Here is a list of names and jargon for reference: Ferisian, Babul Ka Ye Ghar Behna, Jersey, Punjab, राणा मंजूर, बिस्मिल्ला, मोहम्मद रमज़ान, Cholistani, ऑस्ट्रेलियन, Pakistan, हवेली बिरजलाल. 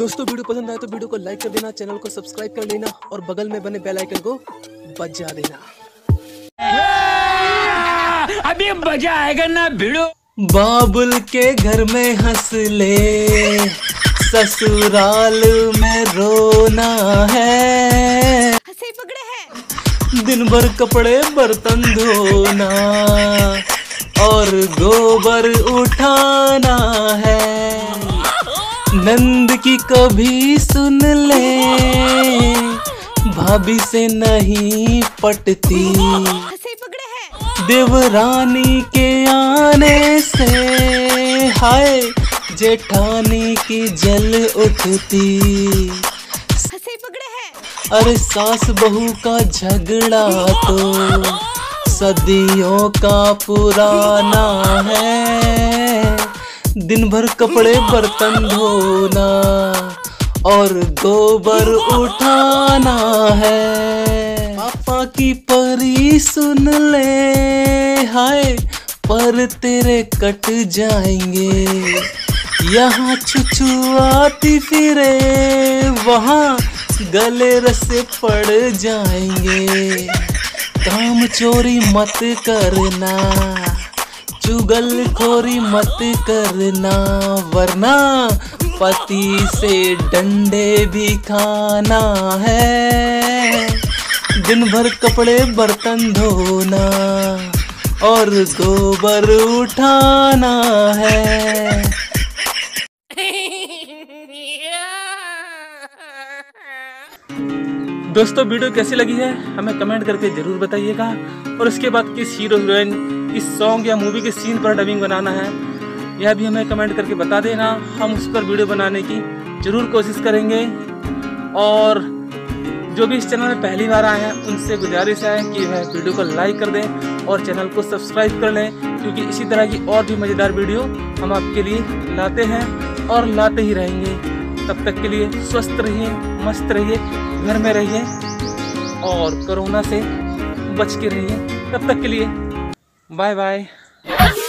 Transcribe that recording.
दोस्तों वीडियो पसंद आए तो वीडियो को लाइक कर देना, चैनल को सब्सक्राइब कर लेना और बगल में बने बेल आइकन को बजा देना। अभी बजा आएगा ना वीडियो। बाबुल के घर में हंस ले, ससुराल में रोना है, पकड़े है। दिन भर कपड़े बर्तन धोना और गोबर उठाना है। नंद की कभी सुन ले, भाभी से नहीं पटती, देवरानी के आने से हाय जेठानी की जल उठती। अरे सास बहू का झगड़ा तो सदियों का पुराना है। दिन भर कपड़े बर्तन धोना और गोबर उठाना है। पापा की परी सुन ले, हाय पर तेरे कट जाएंगे। यहाँ छुछू आती फिरे, वहाँ गले रसे पड़ जाएंगे। काम चोरी मत करना, चुगलखोरी मत करना, वरना पति से डंडे भी खाना है। दिन भर कपड़े बर्तन धोना और गोबर उठाना है। दोस्तों वीडियो कैसी लगी है हमें कमेंट करके जरूर बताइएगा, और इसके बाद किस हीरो हीरोइन, किस सॉन्ग या मूवी के सीन पर डबिंग बनाना है यह भी हमें कमेंट करके बता देना। हम उस पर वीडियो बनाने की जरूर कोशिश करेंगे। और जो भी इस चैनल में पहली बार आए हैं उनसे गुजारिश है कि वह वीडियो को लाइक कर दें और चैनल को सब्सक्राइब कर लें, क्योंकि इसी तरह की और भी मज़ेदार वीडियो हम आपके लिए लाते हैं और लाते ही रहेंगे। तब तक के लिए स्वस्थ रहिए, मस्त रहिए, घर में रहिए और कोरोना से बच के रहिए। तब तक के लिए बाय बाय।